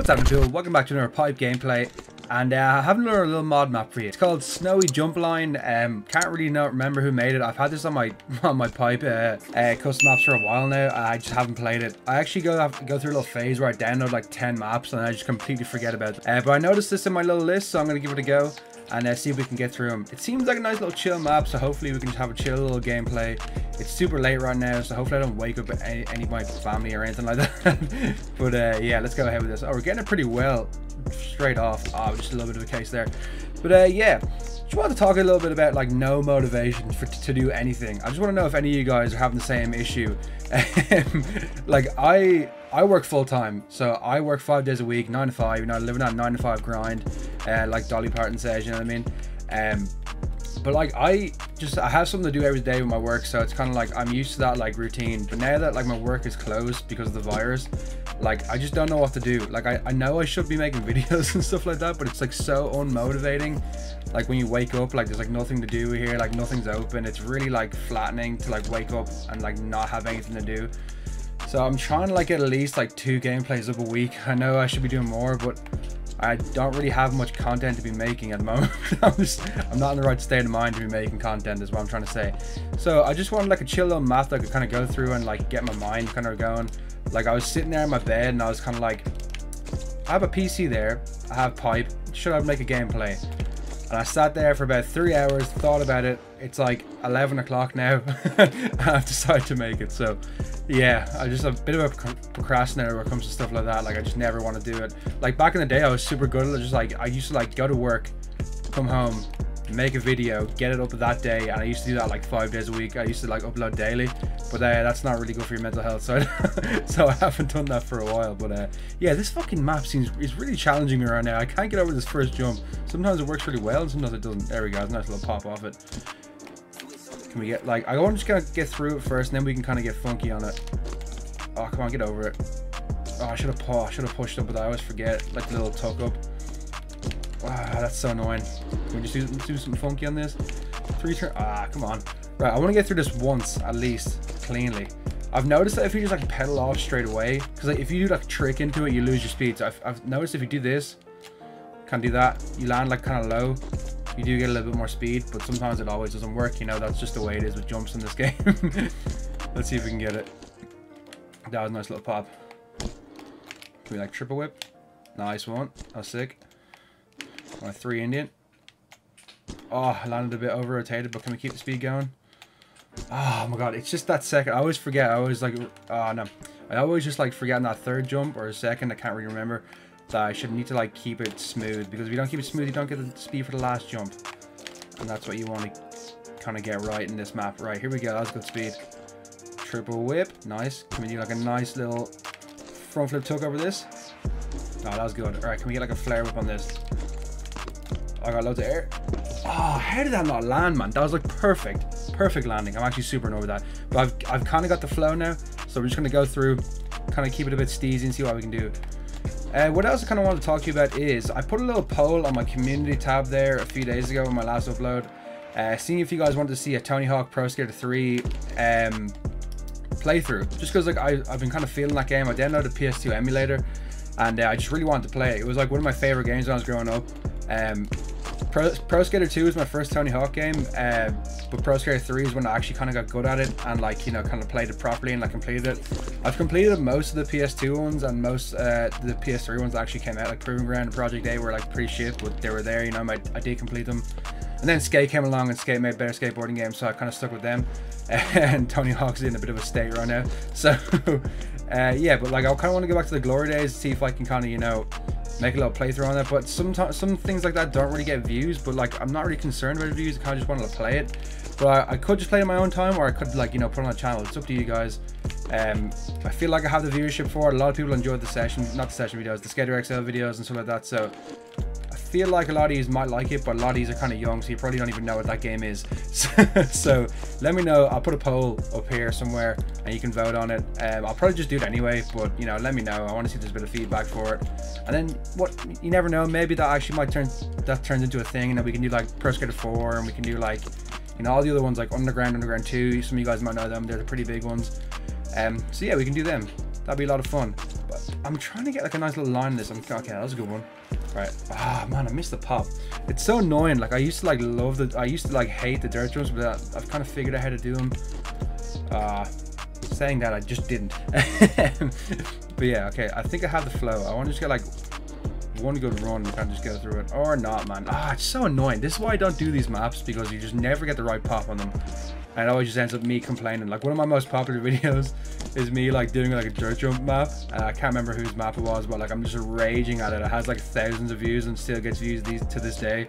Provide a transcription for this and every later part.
What's happening, people? Welcome back to another pipe gameplay, and I have another little mod map for you. It's called Snowy Jump Line. Can't really remember who made it. I've had this on my pipe custom maps for a while now. I just haven't played it. I actually go through a little phase where I download like 10 maps and I just completely forget about it. But I noticed this in my little list, so I'm gonna give it a go and see if we can get through them. It seems like a nice little chill map, so hopefully we can just have a chill little gameplay. It's super late right now, so hopefully I don't wake up any of my family or anything like that. But yeah, let's go ahead with this. Oh, we're getting it pretty well straight off. Oh, just a little bit of a case there. But yeah, just wanted to talk a little bit about like no motivation to do anything. I just want to know if any of you guys are having the same issue. Like I work full time, so I work 5 days a week, 9 to 5. You know, living on 9 to 5 grind, like Dolly Parton says. You know what I mean? But like I have something to do every day with my work, so it's kind of like I'm used to that like routine. But now that like my work is closed because of the virus, like I just don't know what to do. Like I know I should be making videos and stuff like that, but it's like so unmotivating. Like when you wake up, like there's like nothing to do here, like nothing's open. It's really like flattening to like wake up and like not have anything to do. So I'm trying to like get at least like 2 gameplays up a week. I know I should be doing more, but I don't really have much content to be making at the moment. I'm not in the right state of mind to be making content, is what I'm trying to say. So I just wanted like a chill little map that I could kind of go through and like get my mind kind of going. Like I was sitting there in my bed and I was kind of like, I have a PC there, I have pipe, should I make a gameplay? And I sat there for about 3 hours, thought about it. It's like 11 o'clock now. I've decided to make it. So yeah, I'm just a bit of a procrastinator when it comes to stuff like that. Like I just never want to do it. Like back in the day, I was super good at it. Just like I used to like go to work, come home, make a video, get it up that day, and I used to do that like 5 days a week. I used to like upload daily, but that's not really good for your mental health, so so I haven't done that for a while. But yeah, this fucking map is really challenging me right now. I can't get over this first jump. Sometimes it works really well, sometimes it doesn't. There we go, it's a nice little pop off it. Can we get like, I'm just gonna get through it first, and then we can kind of get funky on it. Oh, come on, get over it. Oh, I should have pushed up, but I always forget, like the little tuck up. Wow, that's so annoying. Can we just do something funky on this? 3 turn. Ah, come on. Right, I want to get through this once at least cleanly. I've noticed that if you just like pedal off straight away, because like, if you do like trick into it, you lose your speed. So I've noticed if you do this, can't do that. You land like kind of low. You do get a little bit more speed, but sometimes it always doesn't work. You know, that's just the way it is with jumps in this game. Let's see if we can get it. That was a nice little pop. Can we like triple whip? Nice one. That's sick. My 3 Indian. Oh, I landed a bit over rotated, but can we keep the speed going? Oh my god, it's just that second. I always forget. I always like, oh no. I always just like forget on that 3rd jump or a 2nd. I can't really remember that I should need to like keep it smooth, because if you don't keep it smooth, you don't get the speed for the last jump. And that's what you want to kind of get right in this map. Right, here we go. That was good speed. Triple whip. Nice. Can we do like a nice little front flip tuck over this? Oh, that was good. Alright, can we get like a flare whip on this? I got loads of air. Oh, how did that not land, man? That was like perfect. Perfect landing. I'm actually super annoyed with that. But I've kind of got the flow now. So we're just going to go through, kind of keep it a bit steezy and see what we can do. What else I kind of want to talk to you about is I put a little poll on my community tab there a few days ago in my last upload. Seeing if you guys wanted to see a Tony Hawk Pro Skater 3 playthrough. Just because like I've been kind of feeling that game. I downloaded a PS2 emulator and I just really wanted to play it. It was like one of my favorite games when I was growing up. Pro Skater 2 is my first Tony Hawk game, but Pro Skater 3 is when I actually kind of got good at it and like, you know, kind of played it properly and like completed it. I've completed most of the PS2 ones and most the PS3 ones that actually came out, like Proving Ground and Project A were like pretty shit, but they were there, you know, I did complete them. And then Skate came along and Skate made better skateboarding games, so I kind of stuck with them. And Tony Hawk's in a bit of a state right now. So yeah, but like I kind of want to go back to the glory days, see if I can kind of, you know, make a little playthrough on it. But sometimes some things like that don't really get views, but like I'm not really concerned about views. I kind of just wanted to play it, but I could just play it in my own time, or I could like, you know, put it on a channel. It's up to you guys. I feel like I have the viewership for it. A lot of people enjoyed the session, not the session videos, the Skater XL videos and stuff like that, so I feel like a lot of these might like it, but a lot of these are kind of young, so you probably don't even know what that game is. So let me know. I'll put a poll up here somewhere and you can vote on it. I'll probably just do it anyway, but you know, let me know. I want to see if there's a bit of feedback for it, and then what, you never know, maybe that actually might turns into a thing, and then we can do like Pro Skater 4, and we can do like, you know, all the other ones like Underground 2. Some of you guys might know them, they're the pretty big ones. So yeah, we can do them. That'd be a lot of fun. But I'm trying to get like a nice little line in this. Okay, that was a good one. Right. Ah, man, I missed the pop. It's so annoying. Like, I used to like love the, I used to like hate the dirt jumps, but I've kind of figured out how to do them. Saying that, I just didn't. But yeah, okay, I think I have the flow. I want to just get like one good run and kind of just go through it, or not, man. Ah, it's so annoying. This is why I don't do these maps, because you just never get the right pop on them. And it always just ends up me complaining. Like, one of my most popular videos is me like doing like a dirt jump map. I can't remember whose map it was, but like I'm just raging at it. It has like thousands of views and still gets views to this day.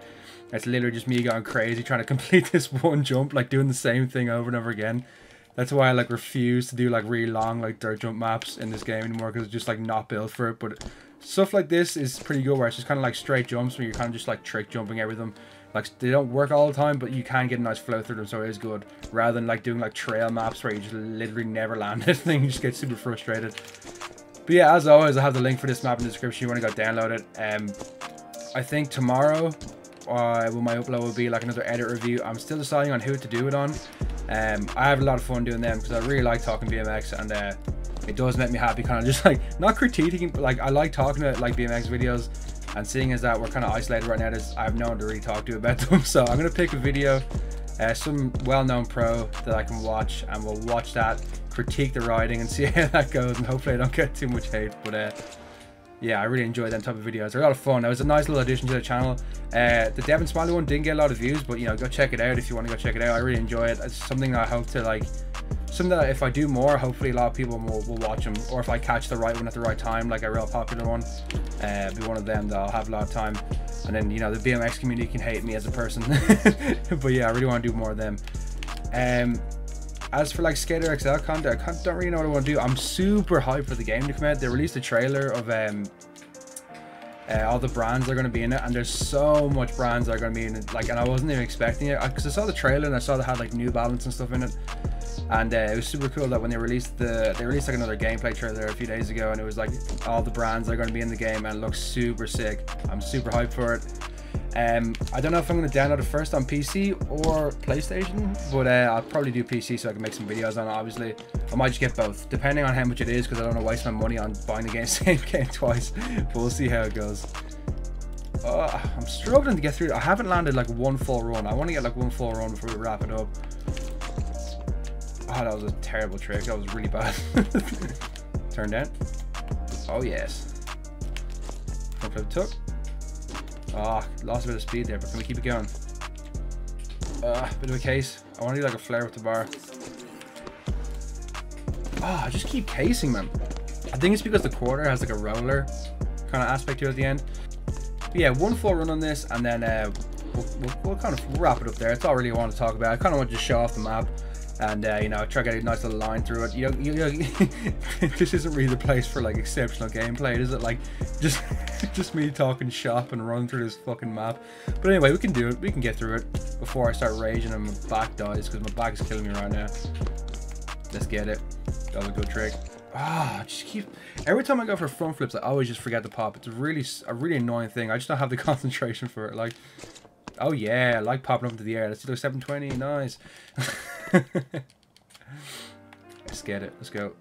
It's literally just me going crazy trying to complete this one jump, like doing the same thing over and over again. That's why I like refuse to do like really long like dirt jump maps in this game anymore, because it's just like not built for it. But stuff like this is pretty good, where it's just kind of like straight jumps where you're kind of just like trick jumping everything. Like, they don't work all the time, but you can get a nice flow through them, so it is good. Rather than like doing like trail maps where you just literally never land anything, you just get super frustrated. But yeah, as always, I have the link for this map in the description. You want to go download it. I think tomorrow, when my upload will be like another edit review. I'm still deciding on who to do it on. I have a lot of fun doing them because I really like talking BMX, and it does make me happy. Kind of just like not critiquing, but like I like talking to like BMX videos. And seeing as that we're kind of isolated right now, I have no one to really talk to about them. So I'm going to pick a video, some well-known pro that I can watch, and we'll watch that, critique the riding, and see how that goes. And hopefully I don't get too much hate. But yeah, I really enjoy them type of videos. They're a lot of fun. It was a nice little addition to the channel. The Devin Smiley one didn't get a lot of views, but you know, go check it out if you want to go check it out. I really enjoy it. It's something I hope to like, something that if I do more, hopefully a lot of people will watch them, or if I catch the right one at the right time, like a real popular one, be one of them that I'll have a lot of time. And then, you know, the BMX community can hate me as a person. But yeah, I really want to do more of them. As for like Skater XL content, I don't really know what I want to do. I'm super hyped for the game to come out. They released a trailer of all the brands that are going to be in it, and there's so much brands that are going to be in it, like, and I wasn't even expecting it, because I saw the trailer and I saw they had like New Balance and stuff in it. And it was super cool that when they released like another gameplay trailer a few days ago, and it was like all the brands that are going to be in the game, and it looks super sick. I'm super hyped for it. I don't know if I'm going to download it first on PC or PlayStation, but I'll probably do PC so I can make some videos on it. Obviously, I might just get both, depending on how much it is, because I don't want to waste my money on buying the same game twice. But we'll see how it goes. I'm struggling to get through. I haven't landed like one full run. I want to get like one full run before we wrap it up. Oh, that was a terrible trick. That was really bad. Turn down. Oh, yes. Up flip tuck. Ah, oh, lost a bit of speed there, but can we keep it going? Bit of a case. I want to do like a flare with the bar. Ah, oh, I just keep casing, man. I think it's because the quarter has like a roller kind of aspect to it at the end. But yeah, one full run on this, and then we'll kind of wrap it up there. It's all I really want to talk about. I kind of want to just show off the map. And, you know, try to get a nice little line through it. This isn't really the place for, like, exceptional gameplay, is it? Like, just me talking shop and running through this fucking map. But anyway, we can do it. We can get through it before I start raging and my back dies, because my back is killing me right now. Let's get it. That was a good trick. Ah, just keep... Every time I go for front flips, I always just forget to pop. It's really a really annoying thing. I just don't have the concentration for it, like... Oh yeah, I like popping up into the air. Let's do 720, nice. Let's get it, let's go.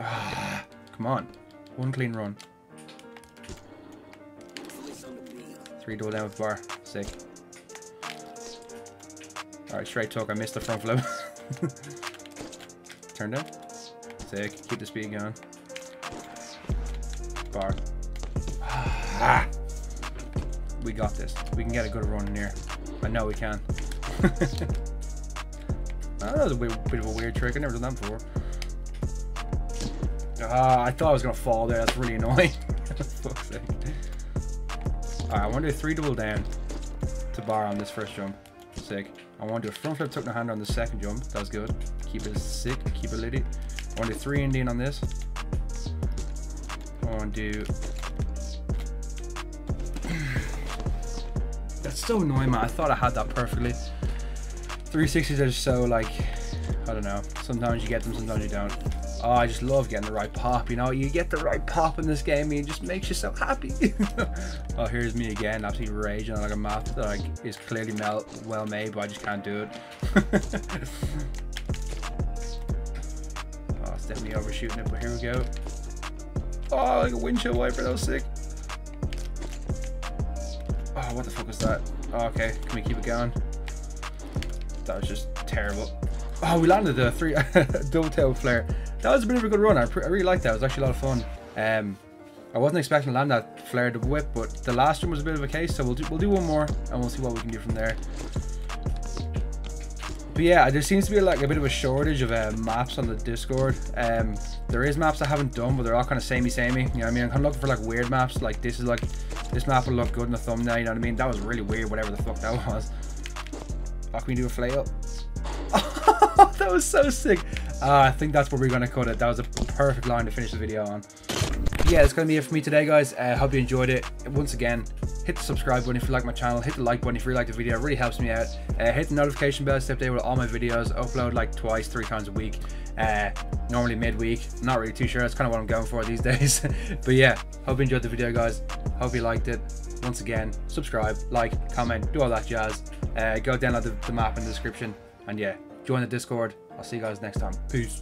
Ah, come on, one clean run. 3 door down with bar, sick. All right, straight tuck, I missed the front flip. Turn down, sick, keep the speed going. Bar. Ah. We got this. We can get a good run in here. I know we can. Oh, that was a bit of a weird trick. I never done that before. Ah, I thought I was going to fall there. That's really annoying. Fuck's sake. Alright, I want to do 3 double down to bar on this first jump. Sick. I want to do a front flip tuck in the hand on the second jump. That was good. Keep it sick. Keep it litty. I want to do 3 Indian on this. I want to do... That's so annoying, man. I thought I had that perfectly. 360s are just so, like, I don't know. Sometimes you get them, sometimes you don't. Oh, I just love getting the right pop, you know? You get the right pop in this game, and it just makes you so happy. Oh, here's me again, absolutely raging on, like, a map that, like, is clearly well made, but I just can't do it. Oh, It's definitely overshooting it, but here we go. Oh, like a windshield wiper, that was sick. Oh, what the fuck was that? Oh, okay, can we keep it going? That was just terrible. Oh, we landed a three dovetail flare. That was a bit of a good run. I really liked that. It was actually a lot of fun. I wasn't expecting to land that flare double whip, but the last one was a bit of a case, so we'll do one more and we'll see what we can do from there. But yeah, there seems to be like a bit of a shortage of maps on the Discord. There is maps I haven't done, but they're all kind of samey. You know what I mean? I'm kind of looking for like weird maps. Like this is like, this map will look good in a thumbnail. You know what I mean? That was really weird, whatever the fuck that was. How can we do a flay up? Oh, that was so sick. I think that's where we're going to cut it. That was a perfect line to finish the video on. Yeah, that's going to be it for me today, guys. Hope you enjoyed it. Once again, hit the subscribe button if you like my channel. Hit the like button if you like the video. It really helps me out. Hit the notification bell to stay updated with all my videos. I upload like twice, 3 times a week. Normally midweek. Not really too sure. That's kind of what I'm going for these days. But yeah, hope you enjoyed the video, guys. Hope you liked it. Once again, subscribe, like, comment, do all that jazz. Go download the map in the description. And yeah, join the Discord. I'll see you guys next time. Peace.